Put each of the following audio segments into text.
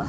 poco.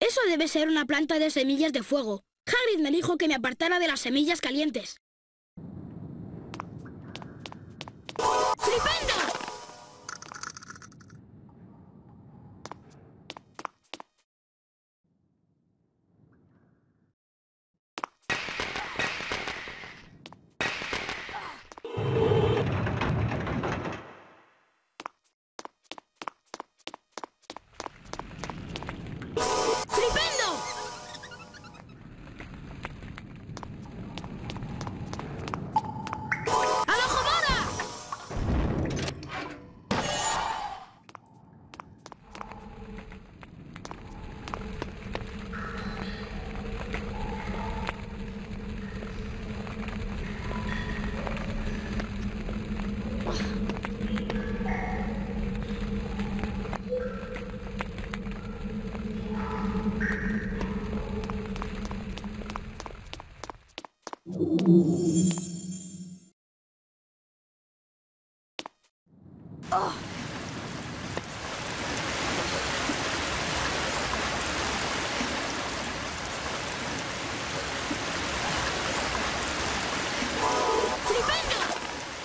Eso debe ser una planta de semillas de fuego. Hagrid me dijo que me apartara de las semillas calientes. ¡Flipendo!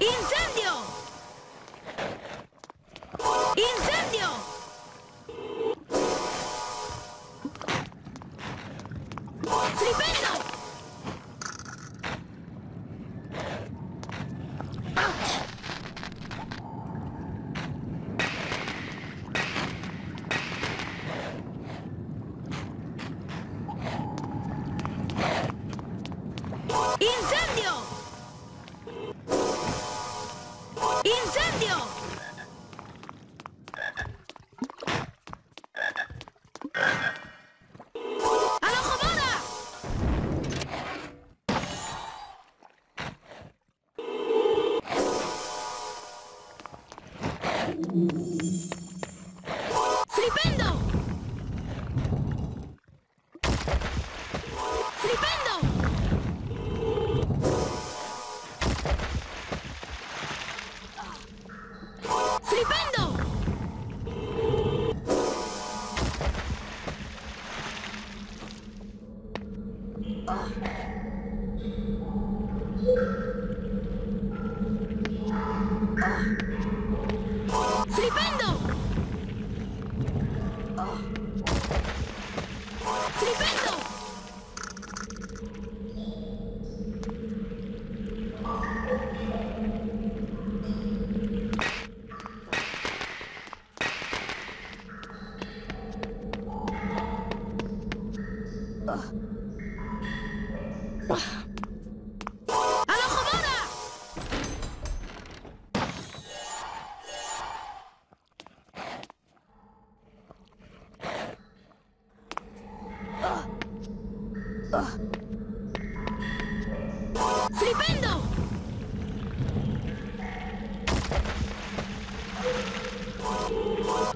¡Incendio! ¡Incendio!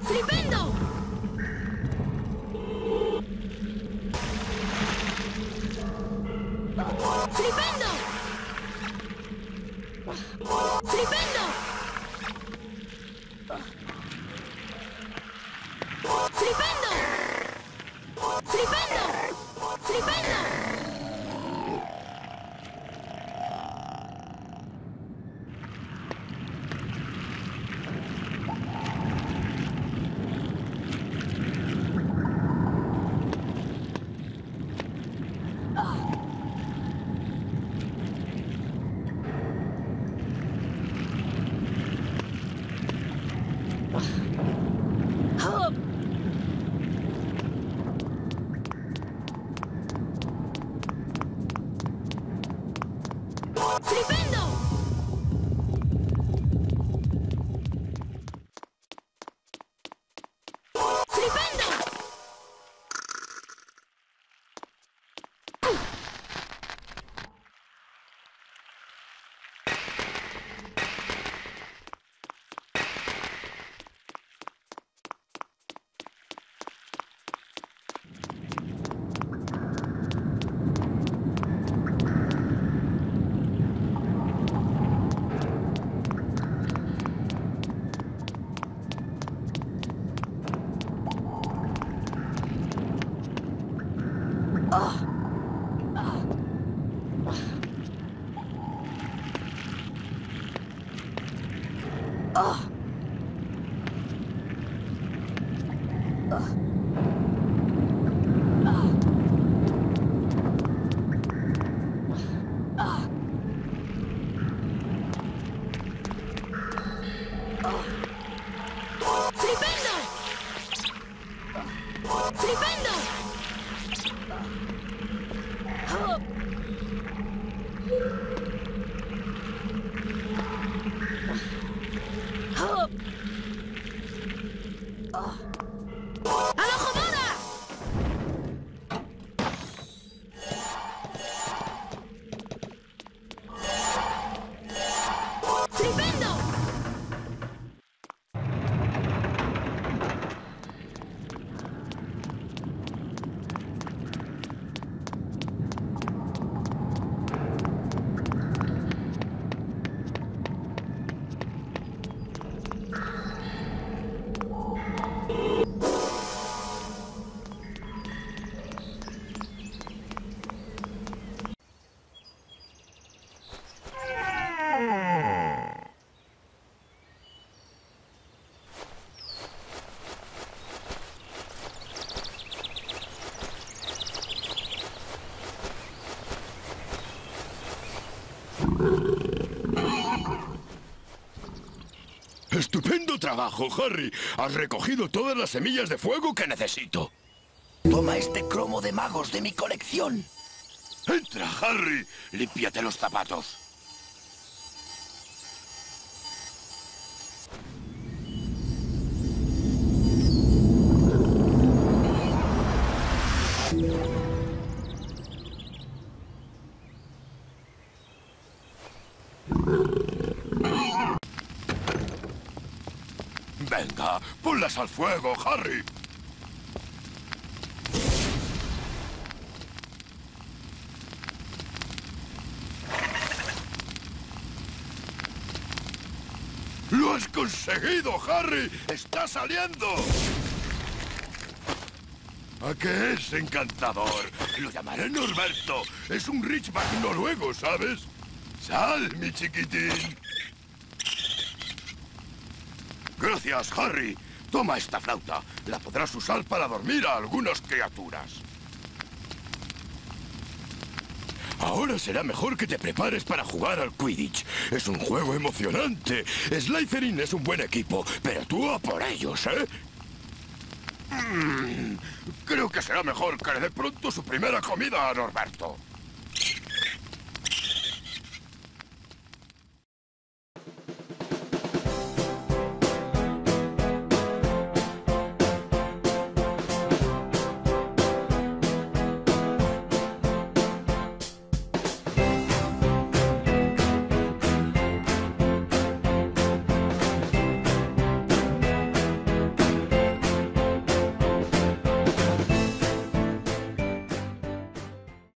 ¡Flipendo! ¡Estupendo trabajo, Harry! ¡Has recogido todas las semillas de fuego que necesito! Toma este cromo de magos de mi colección. ¡Entra, Harry! ¡Límpiate los zapatos! Venga, ponlas al fuego, Harry. ¡Lo has conseguido, Harry! ¡Está saliendo! ¿A qué es encantador? Lo llamaré Norberto. Es un Ridgeback noruego, ¿sabes? ¡Sal, mi chiquitín! Gracias, Harry. Toma esta flauta. La podrás usar para dormir a algunas criaturas. Ahora será mejor que te prepares para jugar al Quidditch. Es un juego emocionante. Slytherin es un buen equipo, pero tú a por ellos, ¿eh? Creo que será mejor que le dé pronto su primera comida a Norberto.